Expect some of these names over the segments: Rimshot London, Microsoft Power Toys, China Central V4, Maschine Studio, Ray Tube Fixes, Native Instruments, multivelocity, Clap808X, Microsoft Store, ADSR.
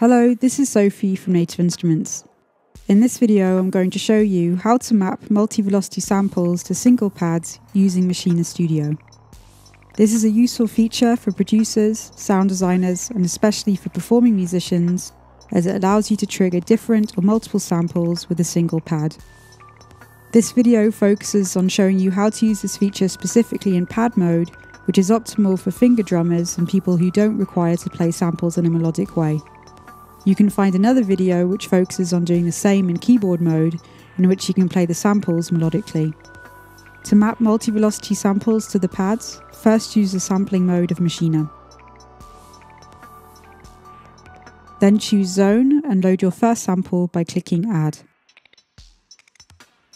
Hello, this is Sophie from Native Instruments. In this video I'm going to show you how to map multi-velocity samples to single pads using Maschine Studio. This is a useful feature for producers, sound designers and especially for performing musicians, as it allows you to trigger different or multiple samples with a single pad. This video focuses on showing you how to use this feature specifically in pad mode, which is optimal for finger drummers and people who don't require to play samples in a melodic way. You can find another video which focuses on doing the same in keyboard mode, in which you can play the samples melodically. To map multi-velocity samples to the pads, first use the sampling mode of Maschine. Then choose Zone and load your first sample by clicking Add.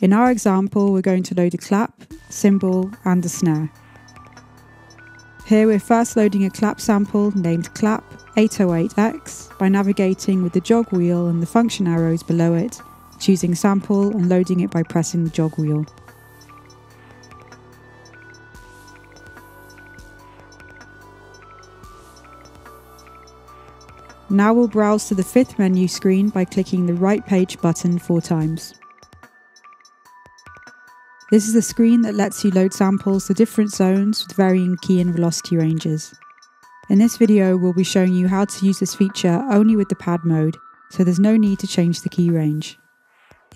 In our example, we're going to load a clap, cymbal and a snare. Here we're first loading a clap sample named Clap808X by navigating with the jog wheel and the function arrows below it, choosing sample and loading it by pressing the jog wheel. Now we'll browse to the fifth menu screen by clicking the Right Page button 4 times. This is a screen that lets you load samples to different zones with varying key and velocity ranges. In this video we'll be showing you how to use this feature only with the pad mode, so there's no need to change the key range.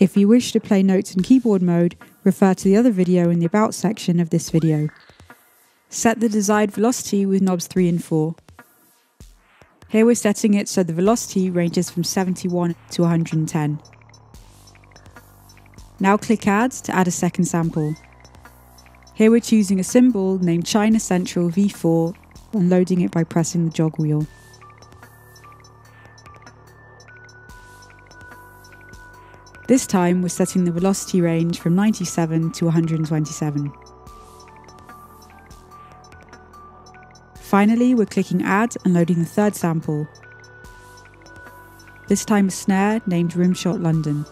If you wish to play notes in keyboard mode, refer to the other video in the About section of this video. Set the desired velocity with knobs 3 and 4. Here we're setting it so the velocity ranges from 71 to 110. Now click Add to add a second sample. Here we're choosing a cymbal named China Central V4 and loading it by pressing the jog wheel. This time we're setting the velocity range from 97 to 127. Finally, we're clicking Add and loading the third sample. This time a snare named Rimshot London.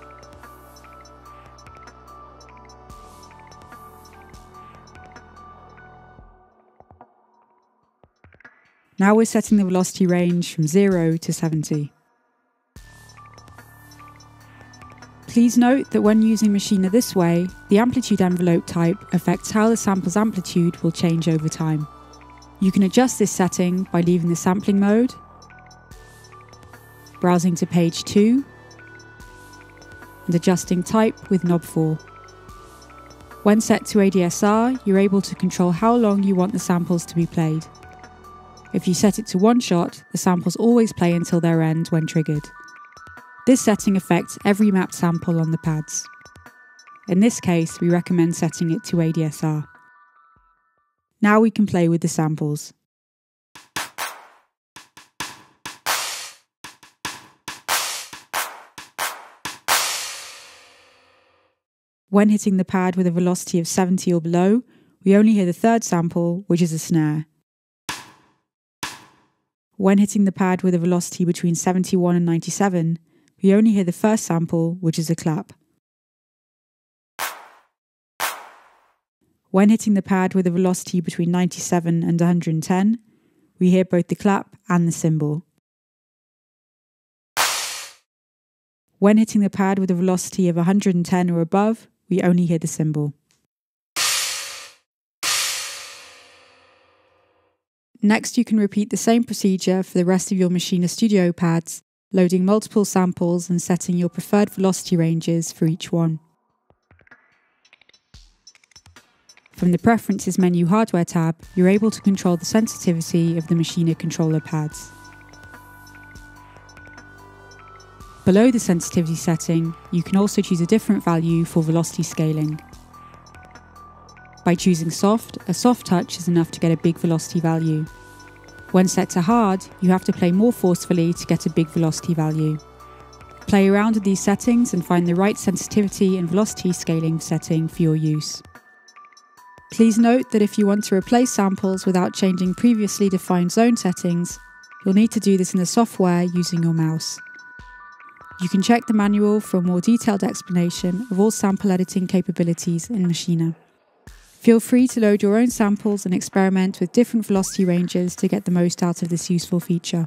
Now we're setting the velocity range from 0 to 70. Please note that when using Maschine this way, the amplitude envelope type affects how the sample's amplitude will change over time. You can adjust this setting by leaving the sampling mode, browsing to page 2, and adjusting type with knob 4. When set to ADSR, you're able to control how long you want the samples to be played. If you set it to one shot, the samples always play until their end when triggered. This setting affects every mapped sample on the pads. In this case, we recommend setting it to ADSR. Now we can play with the samples. When hitting the pad with a velocity of 70 or below, we only hear the third sample, which is a snare. When hitting the pad with a velocity between 71 and 97, we only hear the first sample, which is a clap. When hitting the pad with a velocity between 97 and 110, we hear both the clap and the cymbal. When hitting the pad with a velocity of 110 or above, we only hear the cymbal. Next, you can repeat the same procedure for the rest of your Maschine Studio pads, loading multiple samples and setting your preferred velocity ranges for each one. From the Preferences menu Hardware tab, you're able to control the sensitivity of the Maschine controller pads. Below the sensitivity setting, you can also choose a different value for velocity scaling. By choosing soft, a soft touch is enough to get a big velocity value. When set to hard, you have to play more forcefully to get a big velocity value. Play around with these settings and find the right sensitivity and velocity scaling setting for your use. Please note that if you want to replace samples without changing previously defined zone settings, you'll need to do this in the software using your mouse. You can check the manual for a more detailed explanation of all sample editing capabilities in Maschine. Feel free to load your own samples and experiment with different velocity ranges to get the most out of this useful feature.